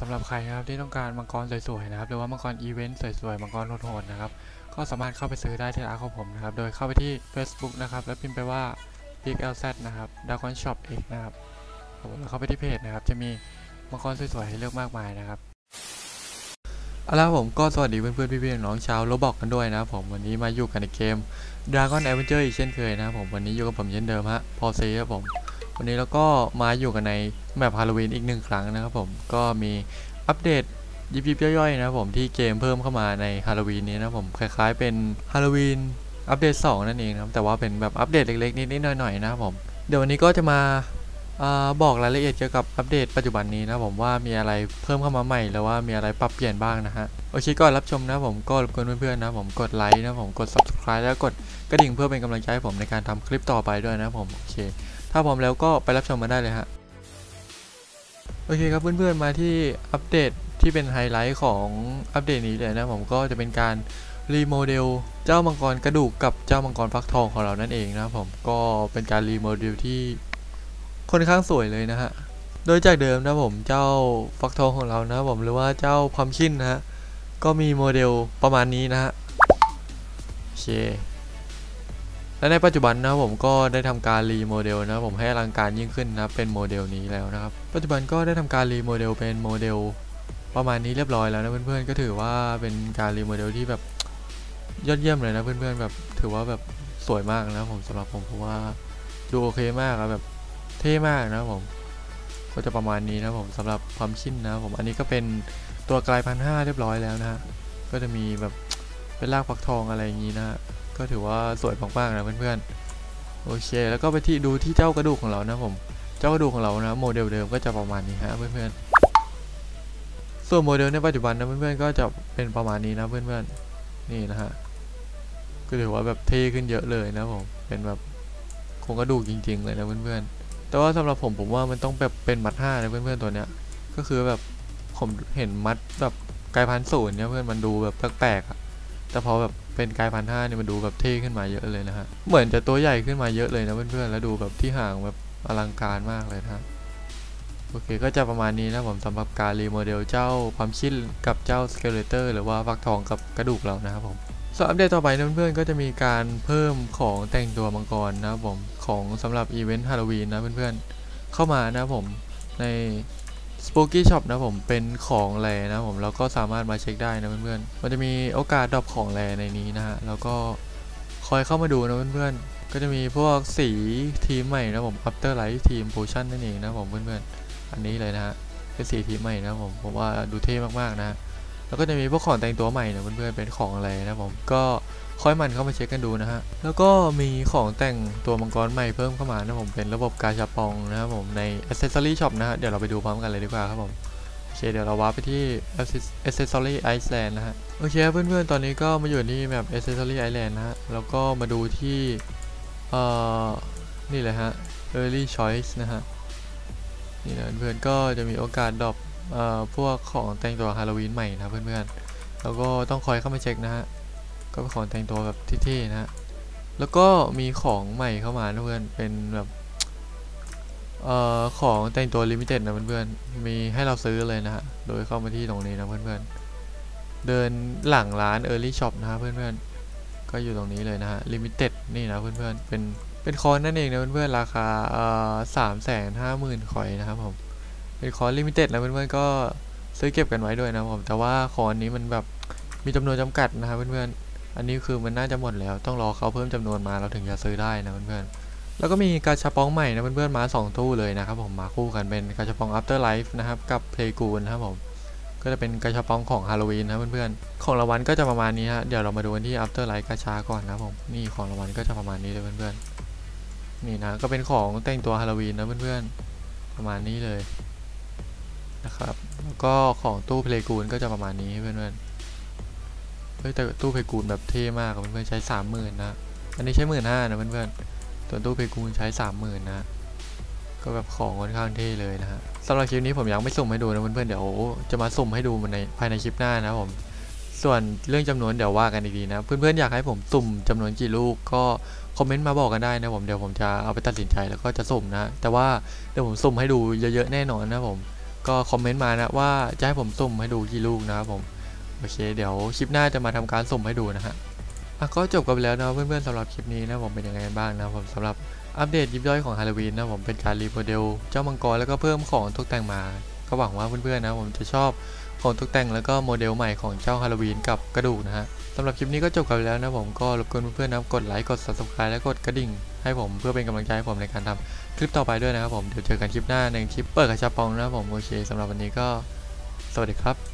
สำหรับใครครับที่ต้องการมังกรสวยๆนะครับหรือว่ามังกรอีเวนต์สวยๆมังกรโหดๆนะครับก็สามารถเข้าไปซื้อได้ที่ร้านของผมนะครับโดยเข้าไปที่ Facebook นะครับแล้วพิมพ์ไปว่า Big Lset นะครับ Dragon Shop X นะครับแล้วเข้าไปที่เพจนะครับจะมีมังกรสวยๆให้เลือกมากมายนะครับเอาล่ะผมก็สวัสดีเพื่อนๆพี่ๆน้องชาวโรบล็อกกันด้วยนะผมวันนี้มาอยู่กันในเกม Dragon Avengerer อีกเช่นเคยนะผมวันนี้อยู่กับผมเช่นเดิมฮะพอซีครับผมวันนี้เราก็มาอยู่กันในแมปฮาโลวีนอีกหนึ่งครั้งนะครับผมก็มีอัปเดตยิบย่อยๆนะผมที่เกมเพิ่มเข้ามาในฮาโลวีนนี้นะผมคล้ายๆเป็นฮาโลวีนอัปเดต2นั่นเองนะแต่ว่าเป็นแบบอัปเดตเล็กๆนิดๆหน่อยๆนะผมเดี๋ยววันนี้ก็จะมาบอกรายละเอียดเกี่ยวกับอัปเดตปัจจุบันนี้นะผมว่ามีอะไรเพิ่มเข้ามาใหม่หรือว่ามีอะไรปรับเปลี่ยนบ้างนะฮะโอเคก่อนรับชมนะผมก็รบกวนเพื่อนๆนะผมกดไลค์นะผมกด Subscribe แล้วกดกระดิ่งเพื่อเป็นกำลังใจให้ผมในการทำคลิปต่อไปด้วยนะผมโอเคถ้าพร้อมแล้วก็ไปรับชมมาได้เลยฮะโอเคครับเพื่อนๆมาที่อัปเดตที่เป็นไฮไลท์ของอัปเดตนี้เลยนะผมก็จะเป็นการรีโมเดลเจ้ามังกรกระดูกกับเจ้ามังกรฟักทองของเรานั่นเองนะผมก็เป็นการรีโมเดลที่ค่อนข้างสวยเลยนะฮะโดยจากเดิมนะผมเจ้าฟักทองของเรานะผมหรือว่าเจ้าพัมคินนะฮะก็มีโมเดลประมาณนี้นะฮะโอเคและในปัจจุบันนะผมก็ได้ทำการรีโมเดลนะผมให้อลังการยิ่งขึ้นนะเป็นโมเดลนี้แล้วนะครับปัจจุบันก็ได้ทำการรีโมเดลเป็นโมเดลประมาณนี้เรียบร้อยแล้วนะเพื่อนๆก็ถือว่าเป็นการรีโมเดลที่แบบยอดเยี่ยมเลยนะเพื่อนๆแบบถือว่าแบบสวยมากนะผมสำหรับผมเพราะว่าดูโอเคมากแบบเท่มากนะผมก็จะประมาณนี้นะผมสำหรับความชินนะผมอันนี้ก็เป็นตัวกลาย1,500เรียบร้อยแล้วนะฮะก็จะมีแบบเป็นรากฟักทองอะไรอย่างนี้นะก็ถือว่าสวยมากๆนะเพื่อนๆโอเคแล้วก็ไปที่ดูที่เจ้ากระดูกของเรานะผมเจ้ากระดูกของเรานะโมเดลเดิมก็จะประมาณนี้ฮะเพื่อนๆส่วนโมเดลในปัจจุบันนะเพื่อนๆก็จะเป็นประมาณนี้นะเพื่อนๆนี่นะฮะก็ถือว่าแบบเท่ขึ้นเยอะเลยนะผมเป็นแบบโครงกระดูกจริงๆเลยนะเพื่อนๆแต่ว่าสำหรับผมว่ามันต้องแบบเป็นมัด5นะเพื่อนๆตัวเนี้ยก็คือแบบผมเห็นมัดแบบกลายพันธุ์0เนี่ยเพื่อนมันดูแบบแปลกๆอะแต่พอแบบเป็นกาย1,500เนี่ยมันดูแบบเท่ขึ้นมาเยอะเลยนะฮะเหมือนจะตัวใหญ่ขึ้นมาเยอะเลยนะเพื่อนๆแล้วดูแบบที่ห่างแบบอลังการมากเลยนะฮะโอเคก็จะประมาณนี้นะผมสำหรับการรีโมเดลเจ้าความชิดกับเจ้าสเกเลเตอร์หรือว่าฟักทองกับกระดูกเรานะครับผมสำหรับอัปเดตต่อไปนะเพื่อนๆก็จะมีการเพิ่มของแต่งตัวมังกรนะครับผมของสำหรับอีเวนต์ฮาโลวีนนะเพื่อนๆเข้ามานะผมใน Spooky Shop นะผมเป็นของแลนะผมแล้วก็สามารถมาเช็คได้นะเพื่อนๆมันจะมีโอกาสดรอปของแลในนี้นะฮะแล้วก็คอยเข้ามาดูนะเพื่อนๆก็จะมีพวกสีทีมใหม่นะผม After Light ทีม Potion นั่นเองนะผมเพื่อนๆอันนี้เลยนะฮะเป็นสีทีมใหม่นะผมว่าดูเท่มากๆนะแล้วก็จะมีพวกของแต่งตัวใหม่นะเพื่อนๆเป็นของแลนะผมก็คอยมันเข้ามาเช็คกันดูนะฮะแล้วก็มีของแต่งตัวมังกรใหม่เพิ่มเข้ามานะผมเป็นระบบกาชาปองนะครับผมใน Accessories Shop นะฮะเดี๋ยวเราไปดูพร้อมกันเลยดีกว่าครับผมโอเคเดี๋ยวเราว้าไปที่ Accessories Island นะฮะโอเคเพื่อนๆตอนนี้ก็มาอยู่ที่แบบ Accessories Island นะฮะแล้วก็มาดูที่นี่เลยฮะ Early Choice นะฮะนี่นะเพื่อนๆก็จะมีโอกาสดรอปพวกของแต่งตัวฮาโลวีนใหม่นะเพื่อนๆแล้วก็ต้องคอยเข้ามาเช็คนะฮะก็เป็นของแต่งตัวแบบเท่ๆนะแล้วก็มีของใหม่เข้ามานะเพื่อนเป็นแบบของแต่งตัวลิมิเต็ดนะเพื่อนๆมีให้เราซื้อเลยนะฮะโดยเข้ามาที่ตรงนี้นะเพื่อนๆเดินหลังร้าน Early Shop นะฮะเพื่อนๆก็อยู่ตรงนี้เลยนะฮะลิมิเต็ดนี่นะเพื่อนๆเป็นคอนนั่นเองนะเพื่อนๆราคา350,000 คอยนะครับผมเป็นคอนลิมิเต็ดนะเพื่อนๆก็ซื้อเก็บกันไว้ด้วยนะผมแต่ว่าคอนนี้มันแบบมีจำนวนจำกัดนะฮะเพื่อนๆอันนี้คือมันน่าจะหมดแล้วต้องรอเขาเพิ่มจำนวนมาเราถึงจะซื้อได้นะเพื่อนๆแล้วก็มีกาชาปองใหม่นะเพื่อนๆมา2ตู้เลยนะครับผมมาคู่กันเป็นกาชาปอง After Life นะครับกับ Playgoon นะครับผมก็จะเป็นกาชาปองของ Halloween นะเพื่อนๆของรางวัลก็จะประมาณนี้ฮะเดี๋ยวเรามาดูกันที่ After Life กาชาก่อนนะผมนี่ของรางวัลก็จะประมาณนี้เลยเพื่อนๆนี่นะก็เป็นของแต่งตัว Halloween นะเพื่อนๆประมาณนี้เลยนะครับแล้วก็ของตู้ Playgoon ก็จะประมาณนี้เพื่อนๆแต่ตู้เพกูนแบบเท่มากเพื่อนๆใช้ 30,000 นะอันนี้ใช้ 15,000 นะเพื่อนๆส่วนตู้เพกูนใช้ 30,000 นะก็แบบของค่อนข้างเท่เลยนะฮะสำหรับคลิปนี้ผมยังไม่สุ่มให้ดูนะเพื่อนๆเดี๋ยวจะมาสุ่มให้ดูในภายในคลิปหน้านะผมส่วนเรื่องจำนวนเดี๋ยวว่ากันดีๆนะเพื่อนๆอยากให้ผมสุ่มจำนวนกี่ลูกก็คอมเมนต์มาบอกกันได้นะผมเดี๋ยวผมจะเอาไปตัดสินใจแล้วก็จะสุ่มนะแต่ว่าเดี๋ยวผมสุ่มให้ดูเยอะๆแน่นอนนะผม ก็คอมเมนต์มานะว่าจะให้ผมสุ่มให้ดูกี่ลูกนะครับผมโอเคเดี๋ยวคลิปหน้าจะมาทำการสุ่มให้ดูนะฮะก็จบกันไปแล้วนะเพื่อนๆสำหรับคลิปนี้นะผมเป็นยังไงบ้างนะผมสำหรับอัปเดตยิบย่อยของฮาโลวีนนะผมเป็นการรีโมเดลเจ้ามังกรแล้วก็เพิ่มของตกแต่งมาก็หวังว่าเพื่อนๆนะผมจะชอบของตกแต่งแล้วก็โมเดลใหม่ของเจ้าฮาโลวีนกับกระดูกนะฮะสำหรับคลิปนี้ก็จบกันไปแล้วนะผมก็รบกวนเพื่อนๆนะกดไลค์กด Subscribe และกดกระดิ่งให้ผมเพื่อเป็นกำลังใจให้ผมในการทำคลิปต่อไปด้วยนะครับผมเดี๋ยวเจอกันคลิปหน้าในคลิปเปิดกระชับปองนะผมโอเคสำหรับวันนี้ก็สวัสดีครับ